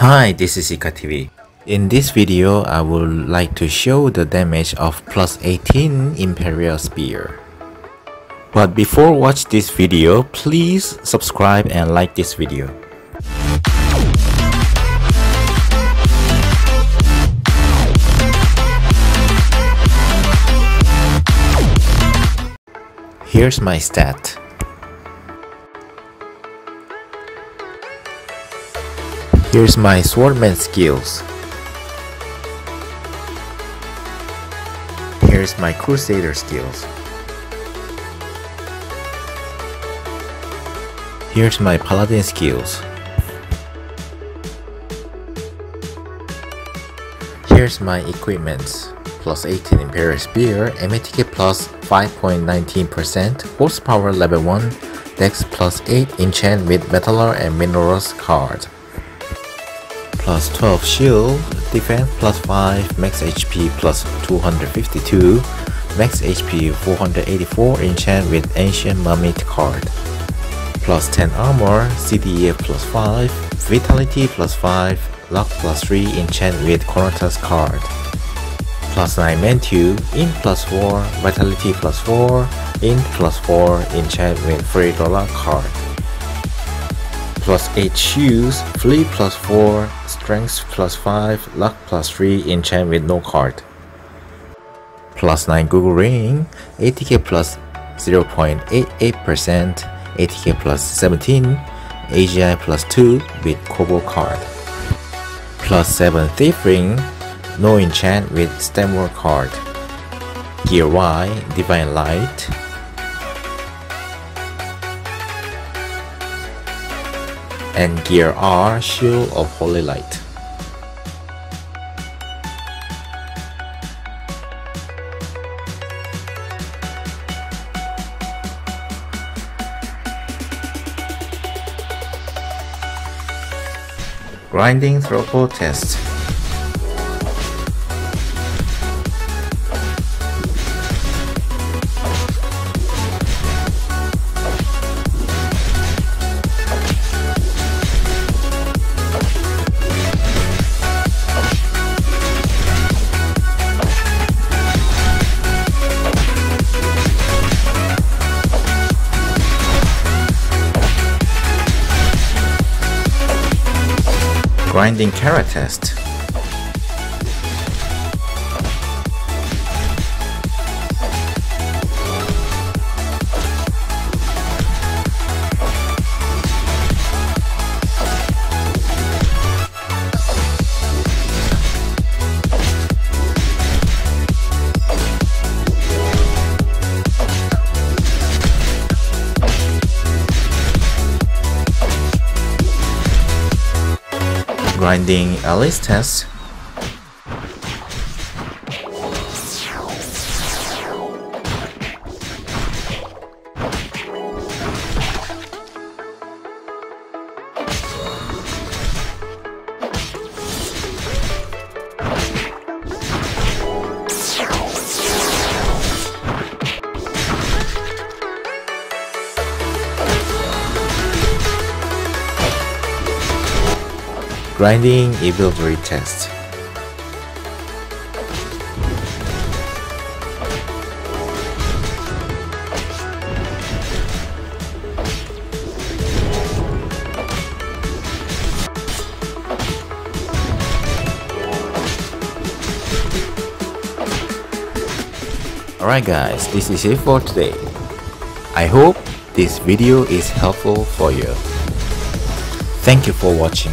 Hi, this is ICA TV. In this video, I would like to show the damage of plus 18 Imperial Spear. But before watch this video, please subscribe and like this video. Here's my stat. Here's my Swordman skills. Here's my Crusader skills. Here's my Paladin skills. Here's my equipments. Plus 18 Imperial Spear, MATK plus 5.19%, Horsepower level 1, Dex plus 8, enchant with Metalor and Mineral's card. Plus 12 Shield, Defense plus 5, Max HP plus 252, Max HP 484, enchant with Ancient Mummy card. Plus 10 armor, CDF plus 5, Vitality plus 5, Luck plus 3, enchant with Corneta's card. Plus 9 Mentu, Int plus 4, Vitality plus 4, Int plus 4, enchant with $3 card. Plus 8 Shoes, Flee plus 4, Strength plus 5, Luck plus 3, enchant with no card. Plus 9 Google Ring, ATK plus 0.88%. ATK plus 17, AGI plus 2 with kobo card. Plus 7 Thief Ring, no enchant with Stemwar card. Gear Y, Divine Light. And Gear R, Shield of Holy Light. Grinding throughput test. Grinding carrot test. Grinding Alice test. Grinding Evildory test. Alright guys, this is it for today. I hope this video is helpful for you. Thank you for watching.